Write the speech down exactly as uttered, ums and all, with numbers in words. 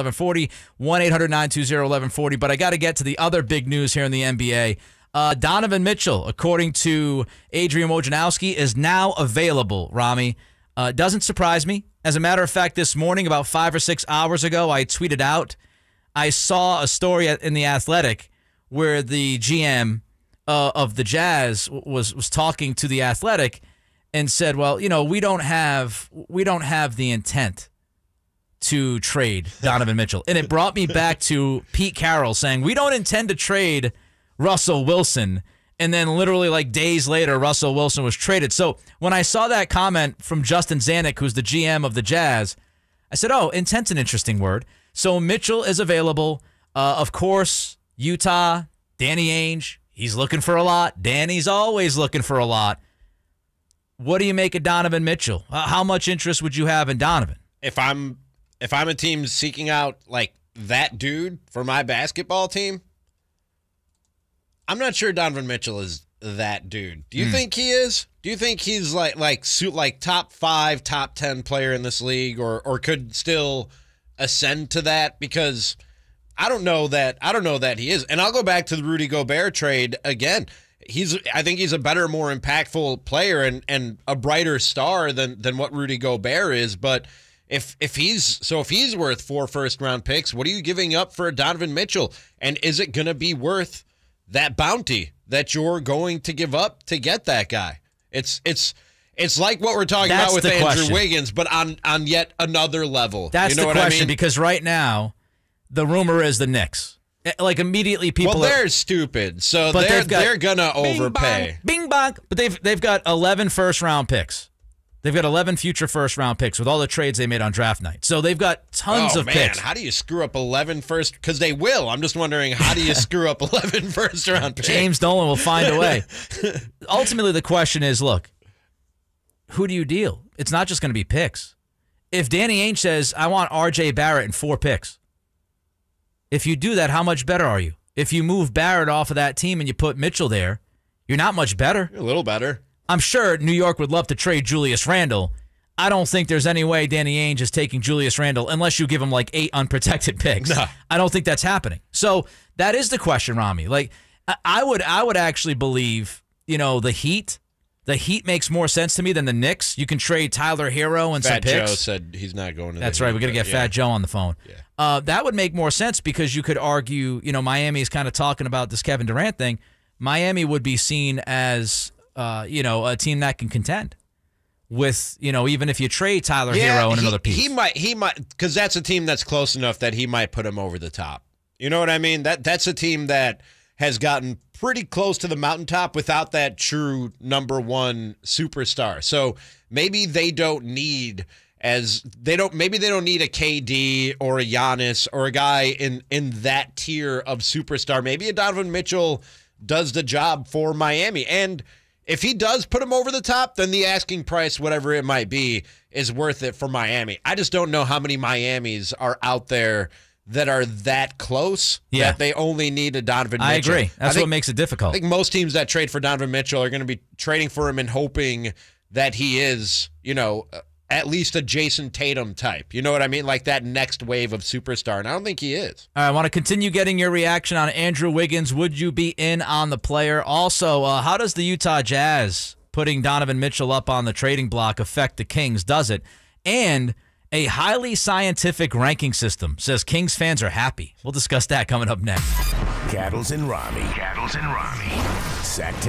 eleven forty, one eight hundred nine two zero eleven forty. But I got to get to the other big news here in the N B A. Uh, Donovan Mitchell, according to Adrian Wojnarowski, is now available, Rami. Uh, doesn't surprise me. As a matter of fact, this morning, about five or six hours ago, I tweeted out, I saw a story in The Athletic where the G M uh, of the Jazz was was talking to The Athletic and said, well, you know, we don't have we don't have the intent to trade Donovan Mitchell. And it brought me back to Pete Carroll saying, we don't intend to trade Russell Wilson. And then literally like days later, Russell Wilson was traded. So when I saw that comment from Justin Zanik, who's the G M of the Jazz, I said, oh, intent's an interesting word. So Mitchell is available. Uh, of course, Utah, Danny Ainge, he's looking for a lot. Danny's always looking for a lot. What do you make of Donovan Mitchell? Uh, how much interest would you have in Donovan? If I'm, if I'm a team seeking out like that dude for my basketball team, I'm not sure Donovan Mitchell is that dude. Do you mm. think he is? Do you think he's like like suit like top five, top ten player in this league, or or could still ascend to that? Because I don't know that I don't know that he is. And I'll go back to the Rudy Gobert trade again. He's I think he's a better, more impactful player and and a brighter star than than what Rudy Gobert is. But if if he's so if he's worth four first round picks, what are you giving up for Donovan Mitchell? And is it gonna be worth that bounty that you're going to give up to get that guy? It's it's it's like what we're talking That's about with Andrew question. Wiggins, but on on yet another level. That's you know the question, what I mean? Because right now, the rumor is the Knicks. Like immediately, people. Well, they're are, stupid, so but they're got, they're gonna overpay. Bing bong, bing bong. But they've they've got eleven first round picks. They've got eleven future first-round picks with all the trades they made on draft night. So they've got tons oh, of man. picks. How do you screw up eleven first? Because they will. I'm just wondering, how do you screw up eleven first-round picks? James Dolan will find a way. Ultimately, the question is, look, who do you deal? It's not just going to be picks. If Danny Ainge says, I want R J. Barrett and four picks, if you do that, how much better are you? If you move Barrett off of that team and you put Mitchell there, you're not much better. You're a little better. I'm sure New York would love to trade Julius Randle. I don't think there's any way Danny Ainge is taking Julius Randle unless you give him like eight unprotected picks. No. I don't think that's happening. So that is the question, Rami. Like I would, I would actually believe, you know, the Heat. The Heat makes more sense to me than the Knicks. You can trade Tyler Hero and Fat some picks. Fat Joe said he's not going to. That's right. Heat, we're gonna get yeah. Fat Joe on the phone. Yeah. Uh, that would make more sense because you could argue, you know, Miami is kind of talking about this Kevin Durant thing. Miami would be seen as Uh, you know, a team that can contend with, you know, even if you trade Tyler yeah, Hero and he, another piece. He might, he might, because that's a team that's close enough that he might put him over the top. You know what I mean? That That's a team that has gotten pretty close to the mountaintop without that true number one superstar. So maybe they don't need as, they don't, maybe they don't need a K D or a Giannis or a guy in, in that tier of superstar. Maybe a Donovan Mitchell does the job for Miami. And if he does put him over the top, then the asking price, whatever it might be, is worth it for Miami. I just don't know how many Miamis are out there that are that close yeah. that they only need a Donovan Mitchell. I agree. That's I think, what makes it difficult. I think most teams that trade for Donovan Mitchell are going to be trading for him and hoping that he is, you know, at least a Jason Tatum type. You know what I mean? Like that next wave of superstar, and I don't think he is. All right, I want to continue getting your reaction on Andrew Wiggins. Would you be in on the player? Also, uh, how does the Utah Jazz putting Donovan Mitchell up on the trading block affect the Kings? Does it? And a highly scientific ranking system says Kings fans are happy. We'll discuss that coming up next. Cattles and Rami. Cattles and Rami. Sacktown.